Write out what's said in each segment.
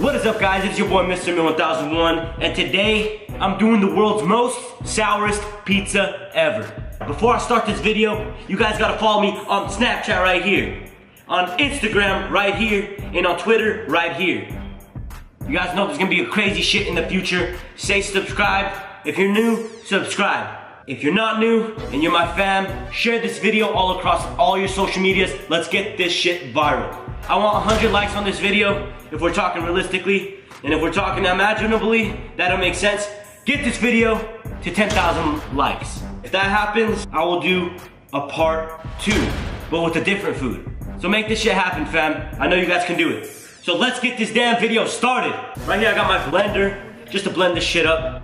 What is up, guys? It's your boy MrEmil1001, and today I'm doing the world's most sourest pizza ever. Before I start this video, you guys gotta follow me on Snapchat right here, on Instagram right here, and on Twitter right here. You guys know there's gonna be a crazy shit in the future. Say subscribe. If you're new, subscribe. If you're not new and you're my fam, share this video all across all your social medias. Let's get this shit viral. I want 100 likes on this video if we're talking realistically, and if we're talking imaginably, that'll make sense. Get this video to 10,000 likes. If that happens, I will do a part 2, but with a different food. So make this shit happen, fam. I know you guys can do it. So let's get this damn video started. Right here I got my blender just to blend this shit up.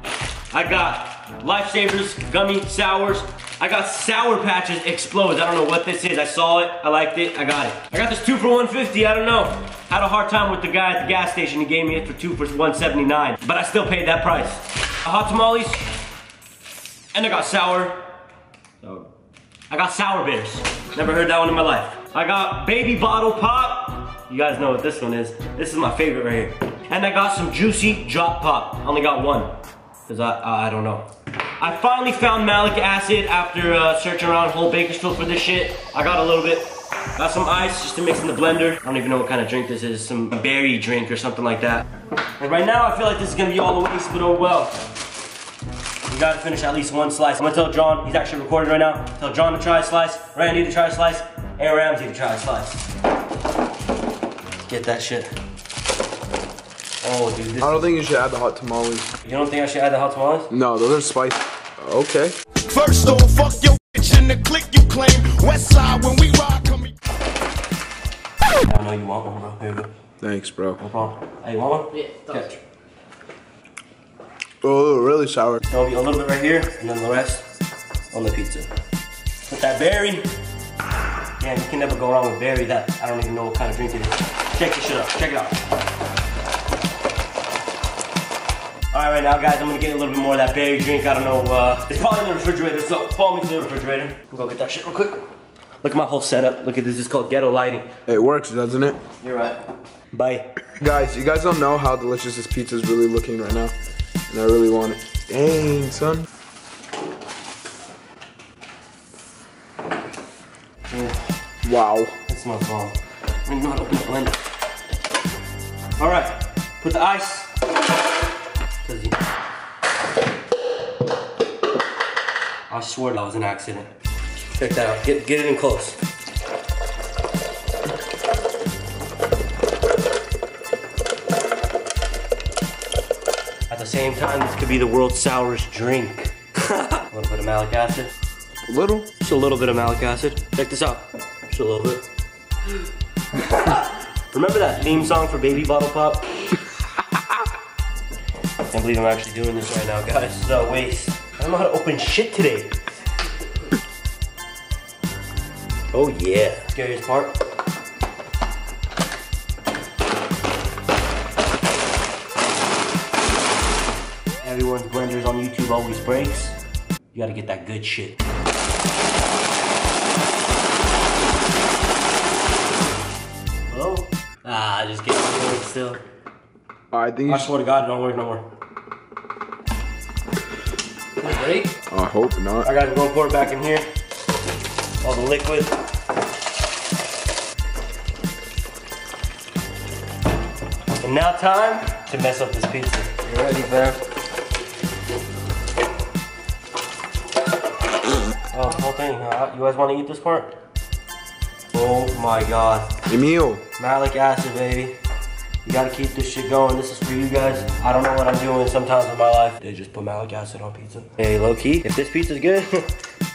I got Lifesavers, gummy sours. I got Sour Patches Explodes. I don't know what this is. I saw it. I liked it. I got it. I got this 2 for $1.50. I don't know. Had a hard time with the guy at the gas station. He gave me it for 2 for $1.79. But I still paid that price. Hot Tamales. And I got sour. Oh. I got Sour Bears. Never heard that one in my life. I got Baby Bottle Pop. You guys know what this one is. This is my favorite right here. And I got some Juicy Drop Pop. I only got one, because I don't know. I finally found malic acid after searching around whole Bakersfield for this shit. I got a little bit. Got some ice just to mix in the blender. I don't even know what kind of drink this is. Some berry drink or something like that. And right now I feel like this is gonna be all the waste, but oh well. You gotta finish at least one slice. I'm gonna tell John, he's actually recording right now. Tell John to try a slice, Randy to try a slice, and Ramsey to try a slice. Get that shit. Oh, dude, this I don't think you should add the hot tamales. You don't think I should add the hot tamales? No, those are spicy. Okay. First off, fuck your bitch in the click you claim. Westside when we rock, come here. I know you want one, bro. Here you go. Thanks, bro. No problem. Hey, you want one? Yeah, okay. Oh, really sour. There'll be a little bit right here, and then the rest on the pizza. Put that berry. Yeah, you can never go wrong with berry. That I don't even know what kind of drink it is. Check this shit out. Check it out. Alright, right now, guys, I'm gonna get a little bit more of that berry drink. I don't know, it's probably in the refrigerator, so follow me to the refrigerator. We'll go get that shit real quick. Look at my whole setup. Look at this. It's called ghetto lighting. It works, doesn't it? You're right. Bye. Guys, you guys don't know how delicious this pizza is really looking right now, and I really want it. Dang, son. Yeah. Wow. That smells bomb. I don't know how to open the blender. Alright, put the ice. I swear that was an accident. Check that out. Get it in close. At the same time, this could be the world's sourest drink. A little bit of malic acid. A little? Just a little bit of malic acid. Check this out. Just a little bit. Remember that theme song for Baby Bottle Pop? I can't believe I'm actually doing this right now, guys. This is a waste. I don't know how to open shit today. Oh yeah. Scariest part. Everyone's blenders on YouTube always breaks. You gotta get that good shit. Hello? Ah, I just get it work still. I think I swear to God, it don't work no more. Ready? I hope not. I gotta go pour it back in here. All the liquid. And now time to mess up this pizza. You ready, fam? Oh, the whole thing. You guys wanna eat this part? Oh my God. Emil. Malic acid, baby. You gotta keep this shit going. This is for you guys. I don't know what I'm doing sometimes in my life. They just put malic acid on pizza. Hey, low key, if this pizza's good,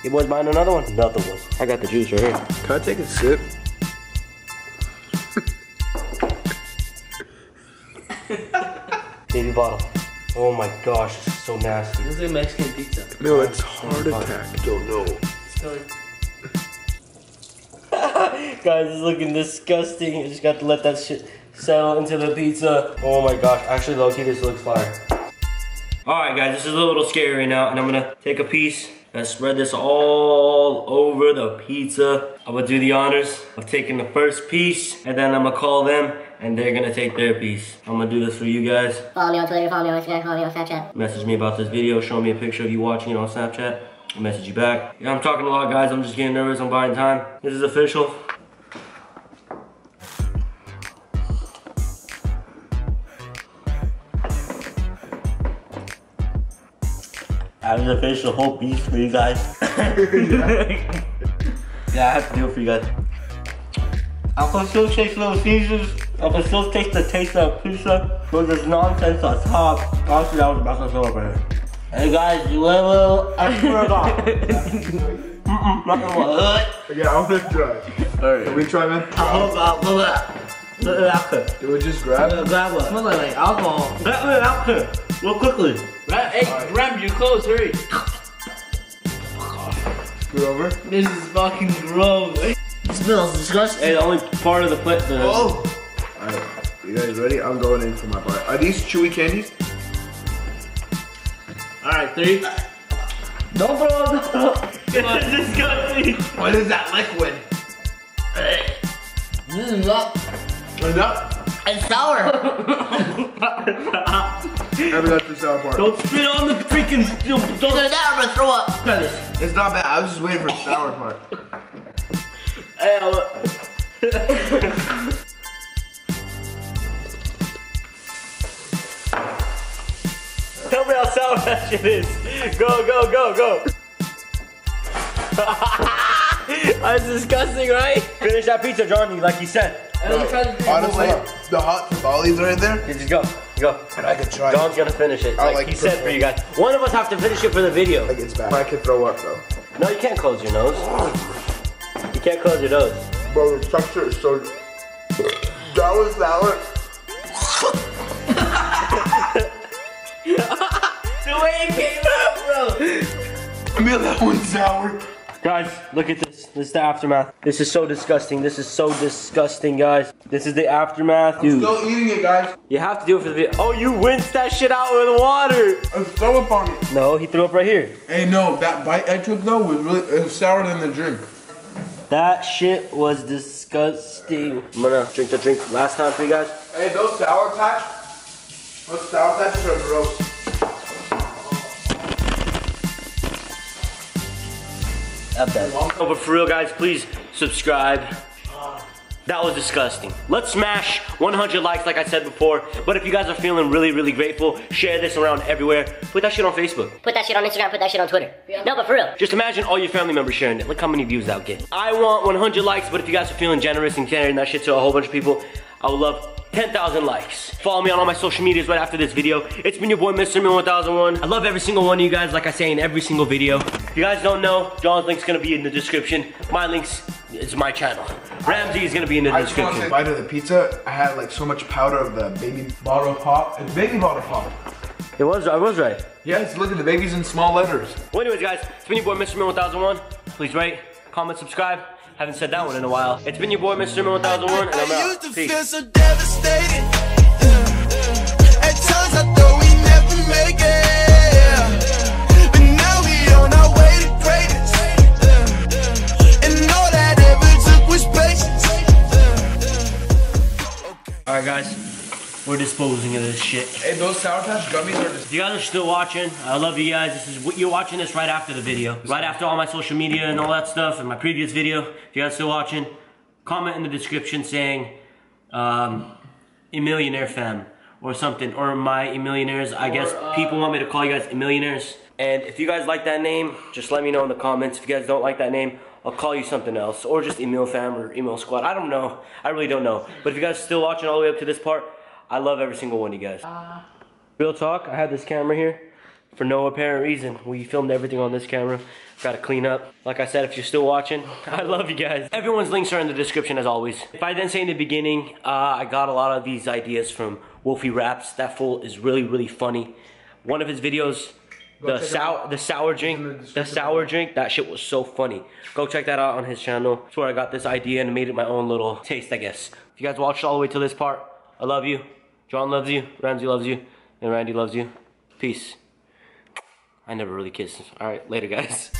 your boy's buying another one. Another one. I got the juice right here. Can I take a sip? Baby bottle. Oh my gosh, this is so nasty. This is like Mexican pizza. No, it's heart attack. Don't know. Guys, it's looking disgusting. You just got to let that shit settle into the pizza. Oh my gosh, actually low-key this looks fire. Alright guys, this is a little scary right now, and I'm gonna take a piece and spread this all over the pizza. I'm gonna do the honors of taking the first piece, and then I'm gonna call them and they're gonna take their piece. I'm gonna do this for you guys. Follow me on Twitter, follow me on Instagram, follow me on Snapchat. Message me about this video, show me a picture of you watching it on Snapchat. I'll message you back. Yeah, I'm talking a lot, guys. I'm just getting nervous. I'm buying time. This is official. I just finished the whole beast for you guys. Yeah, I have to do it for you guys. I can still taste Little Caesars. I can still taste the taste of pizza with this nonsense on top. Honestly, I was about to throw up right here. Hey guys, you will. I swear to God. Yeah, I'm gonna try. Alright. Can we try, man? I hope I'll pull up. Look at that. Do we just grab it? Grab what? Smell like alcohol. Grab it out there. Real quickly. Hey, Rem, you're close, hurry. Screw over. This is fucking gross. It smells disgusting. Hey, the only part of the plate that oh! Alright, you guys ready? I'm going in for my part. Are these chewy candies? Alright, three. Don't throw up. This is disgusting. What is that liquid? This is not. What is that? It's sour! Never got the sour part. Don't spit on the freaking steel. Don't do that, I'm gonna throw up. It's not bad, I was just waiting for the sour part. Tell me how sour that shit is. Go, go, go, go. That's disgusting, right? Finish that pizza, Johnny, like you said. Honestly, the hot tamales right there. You just go, go. And I could try. John's gonna finish it, like he said for you guys. One of us have to finish it for the video. Like it's bad. I could throw up though. No, you can't close your nose. You can't close your nose. Bro, the texture is so. That was sour. The way it came out, bro. I mean, that one's sour. Guys, look at this. This is the aftermath. This is so disgusting. This is so disgusting, guys. This is the aftermath. Dude. I'm still eating it, guys. You have to do it for the video. Oh, you rinsed that shit out with water. I threw up on it. No, he threw up right here. Hey, no, that bite I took, though, was really it was sourer than the drink. That shit was disgusting. I'm gonna drink the drink last time for you guys. Hey, those Sour Patch, those Sour Patches are gross. Oh, but for real, guys, please subscribe. That was disgusting. Let's smash 100 likes like I said before. But if you guys are feeling really, really grateful, share this around everywhere. Put that shit on Facebook. Put that shit on Instagram. Put that shit on Twitter. Yeah. No, but for real. Just imagine all your family members sharing it. Look how many views that would get. I want 100 likes, but if you guys are feeling generous and sharing that shit to a whole bunch of people, I would love 10,000 likes. Follow me on all my social medias right after this video. It's been your boy, MrEmil1001. I love every single one of you guys, like I say in every single video. If you guys don't know, John's link's gonna be in the description. My link's is my channel. Ramsey is gonna be in the description. I just want to say, bite of the pizza, I had like so much powder of the Baby Bottle Pop. It's Baby Bottle Pop. It was, I was right. Yes, look at the babies in small letters. Well anyways guys, it's been your boy, MrEmil1001. Please rate, comment, subscribe. Haven't said that one in a while. It's been your boy, MrEmil1001, and I'm out. I used to feel so devastated. At times I thought we never make it. But now we on our way to greatness. And all that ever took was patience. Alright guys, we're disposing of this shit. Hey, those Sour Patch gummies are just... If you guys are still watching, I love you guys. This is what you're watching this right after the video. Right after all my social media and all that stuff and my previous video. If you guys are still watching, comment in the description saying... Emillionaire fam or something, or my Emillionaires. I guess people want me to call you guys Emillionaires. And if you guys like that name, just let me know in the comments. If you guys don't like that name, I'll call you something else, or just Emil fam or Emil squad. I don't know. I really don't know. But if you guys are still watching all the way up to this part, I love every single one of you guys. Real talk, I had this camera here for no apparent reason. We filmed everything on this camera. Gotta clean up. Like I said, if you're still watching, I love you guys. Everyone's links are in the description as always. If I didn't say in the beginning, I got a lot of these ideas from Wolfie Raps. That fool is really, really funny. One of his videos, the sour drink, that shit was so funny. Go check that out on his channel. That's where I got this idea and made it my own little taste, I guess. If you guys watched all the way to this part, I love you. John loves you, Ramsey loves you, and Randy loves you. Peace. I never really kissed. All right, later guys.